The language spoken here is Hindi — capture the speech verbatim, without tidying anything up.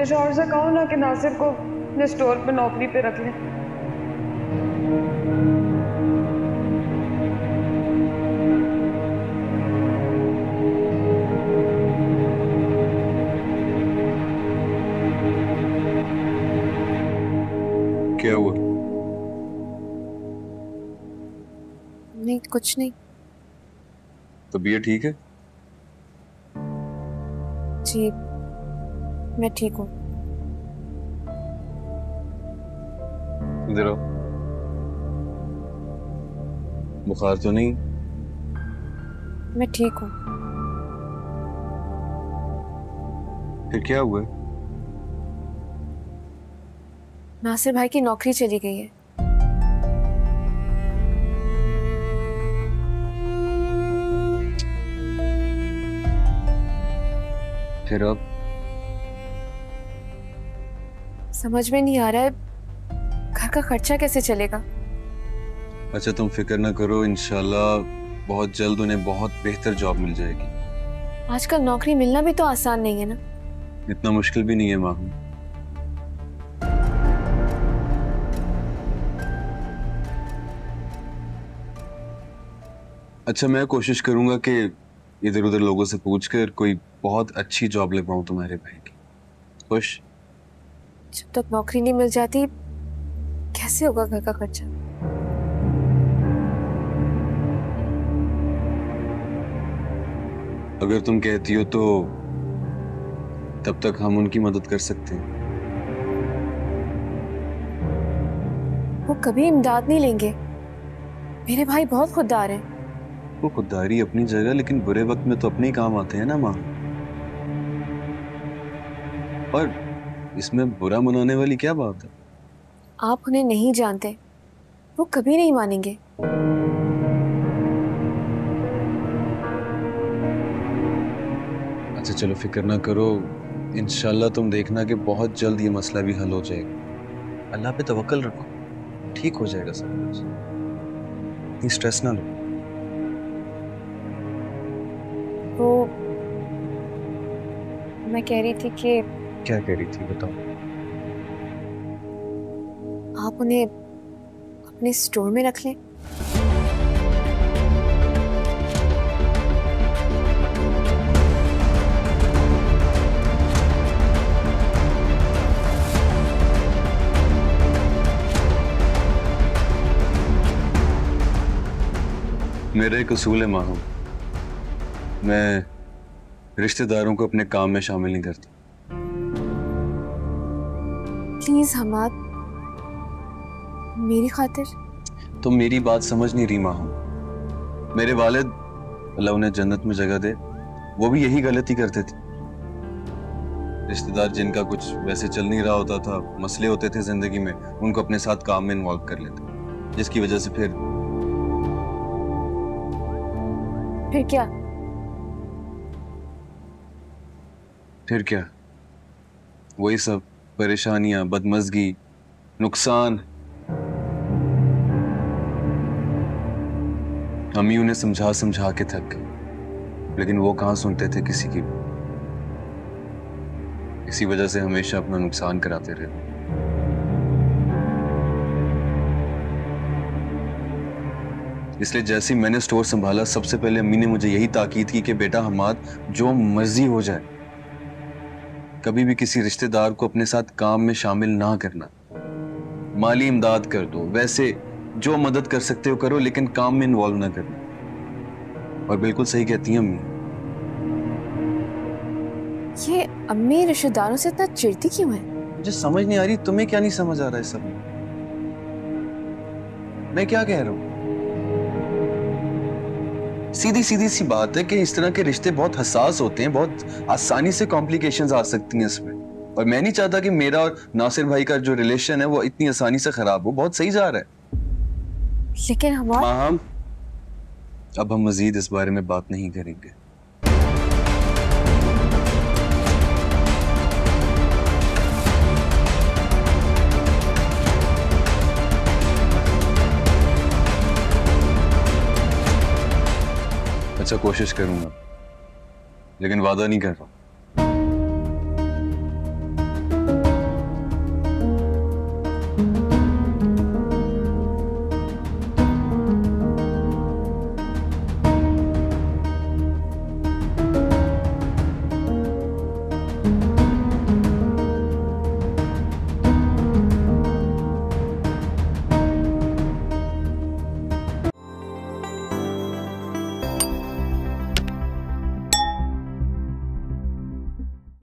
अपने शौहर से कहो ना कि नासिर को अपने स्टोर पे नौकरी पे रख लें। क्या हुआ? नहीं कुछ नहीं। तबीयत ठीक है? जी मैं ठीक हूँ। बुखार तो नहीं? मैं ठीक हूँ। फिर क्या हुआ? नासिर भाई की नौकरी चली गई है। फिर अब समझ में नहीं आ रहा है घर का खर्चा कैसे चलेगा। अच्छा तुम फिक्र ना करो, इंशाल्लाह बहुत जल्द उन्हें बहुत बेहतर जॉब मिल जाएगी। आजकल नौकरी मिलना भी तो आसान नहीं है ना। इतना मुश्किल भी नहीं है माहूम। अच्छा मैं कोशिश करूंगा कि इधर उधर लोगों से पूछकर कोई बहुत अच्छी जॉब ले पाऊं तुम्हारे भाई की। खुश? जब तक नौकरी नहीं मिल जाती कैसे होगा घर का खर्चा। अगर तुम कहती हो तो तब तक हम उनकी मदद कर सकते हैं। वो कभी इमदाद नहीं लेंगे, मेरे भाई बहुत खुददार हैं। वो खुददारी अपनी जगह, लेकिन बुरे वक्त में तो अपने ही काम आते हैं ना माँ। और इसमें बुरा मनाने वाली क्या बात है? आप उन्हें नहीं जानते, वो कभी नहीं मानेंगे। अच्छा चलो फिक्र ना करो, इंशाल्लाह तुम देखना कि बहुत जल्द ये मसला भी हल हो जाएगा। अल्लाह पे तवक्कल रखो, ठीक हो जाएगा सब कुछ। इस स्ट्रेस ना लो। तो मैं कह रही थी कि क्या कह रही थी बताओ। आप उन्हें अपने स्टोर में रख लें। मेरा एक उसूल है माहूम, मैं रिश्तेदारों को अपने काम में शामिल नहीं करती। प्लीज हमाद, मेरी खातिर। तुम मेरी बात समझ नहीं रही माहूम। मेरे वालिद, अल्लाह उन्हें जन्नत में जगह दे, वो भी यही गलती करते थे। रिश्तेदार जिनका कुछ वैसे चल नहीं रहा होता था, मसले होते थे जिंदगी में, उनको अपने साथ काम में इन्वॉल्व कर लेते, जिसकी वजह से फिर फिर क्या फिर क्या वही सब परेशानियां, बदमजगी, नुकसान। अम्मी उन्हें समझा समझा के थक गए, लेकिन वो कहाँ सुनते थे किसी की। इसी वजह से हमेशा अपना नुकसान कराते रहे। इसलिए जैसे ही मैंने स्टोर संभाला, सबसे पहले अम्मी ने मुझे यही ताकीद की कि बेटा हमाद, जो मर्जी हो जाए कभी भी किसी रिश्तेदार को अपने साथ काम में शामिल ना करना। माली इमदाद कर दो, वैसे जो मदद कर सकते हो करो, लेकिन काम में इन्वॉल्व ना करना। और बिल्कुल सही कहती हैं अम्मी। ये अम्मी रिश्तेदारों से इतना चिढ़ती क्यों है? मुझे समझ नहीं आ रही, तुम्हें क्या नहीं समझ आ रहा है सब में? मैं क्या कह रहा हूँ? सीधी सीधी सी बात है कि इस तरह के रिश्ते बहुत हसास होते हैं, बहुत आसानी से कॉम्प्लिकेशंस आ सकती हैं इसमें। और मैं नहीं चाहता कि मेरा और नासिर भाई का जो रिलेशन है वो इतनी आसानी से खराब हो। बहुत सही जा रहा है, लेकिन हमारे माहम, अब हम मजीद इस बारे में बात नहीं करेंगे। अच्छा कोशिश करूंगा, लेकिन वादा नहीं कर रहा।